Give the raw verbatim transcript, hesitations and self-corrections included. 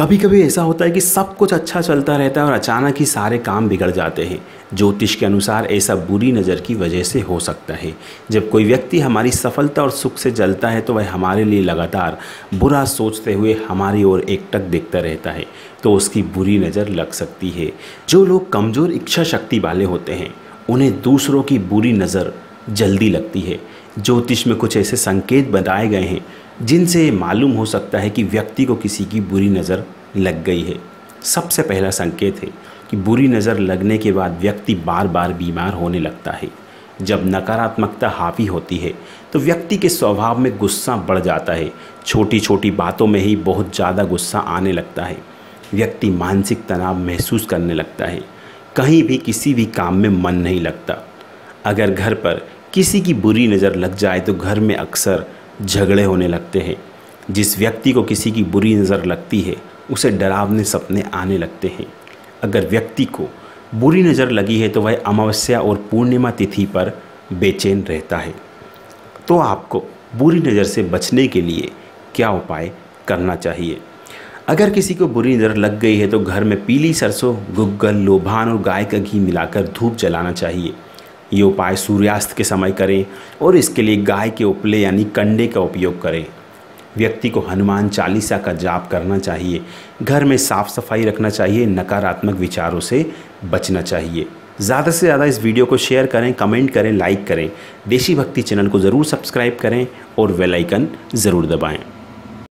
कभी कभी ऐसा होता है कि सब कुछ अच्छा चलता रहता है और अचानक ही सारे काम बिगड़ जाते हैं। ज्योतिष के अनुसार ऐसा बुरी नज़र की वजह से हो सकता है। जब कोई व्यक्ति हमारी सफलता और सुख से जलता है तो वह हमारे लिए लगातार बुरा सोचते हुए हमारी ओर एकटक देखता रहता है, तो उसकी बुरी नज़र लग सकती है। जो लोग कमज़ोर इच्छा शक्ति वाले होते हैं उन्हें दूसरों की बुरी नज़र जल्दी लगती है। ज्योतिष में कुछ ऐसे संकेत बताए गए हैं जिनसे मालूम हो सकता है कि व्यक्ति को किसी की बुरी नज़र लग गई है। सबसे पहला संकेत है कि बुरी नज़र लगने के बाद व्यक्ति बार बार बीमार होने लगता है। जब नकारात्मकता हावी होती है तो व्यक्ति के स्वभाव में गुस्सा बढ़ जाता है। छोटी छोटी बातों में ही बहुत ज़्यादा गुस्सा आने लगता है। व्यक्ति मानसिक तनाव महसूस करने लगता है। कहीं भी किसी भी काम में मन नहीं लगता। अगर घर पर किसी की बुरी नज़र लग जाए तो घर में अक्सर झगड़े होने लगते हैं। जिस व्यक्ति को किसी की बुरी नज़र लगती है उसे डरावने सपने आने लगते हैं। अगर व्यक्ति को बुरी नज़र लगी है तो वह अमावस्या और पूर्णिमा तिथि पर बेचैन रहता है। तो आपको बुरी नज़र से बचने के लिए क्या उपाय करना चाहिए? अगर किसी को बुरी नज़र लग गई है तो घर में पीली सरसों, गुग्गल, लोभान और गाय का घी मिलाकर धूप जलाना चाहिए। ये उपाय सूर्यास्त के समय करें और इसके लिए गाय के उपले यानी कंडे का उपयोग करें। व्यक्ति को हनुमान चालीसा का जाप करना चाहिए। घर में साफ़ सफाई रखना चाहिए। नकारात्मक विचारों से बचना चाहिए। ज़्यादा से ज़्यादा इस वीडियो को शेयर करें, कमेंट करें, लाइक करें। देशी भक्ति चैनल को ज़रूर सब्सक्राइब करें और बेल आइकन ज़रूर दबाएँ।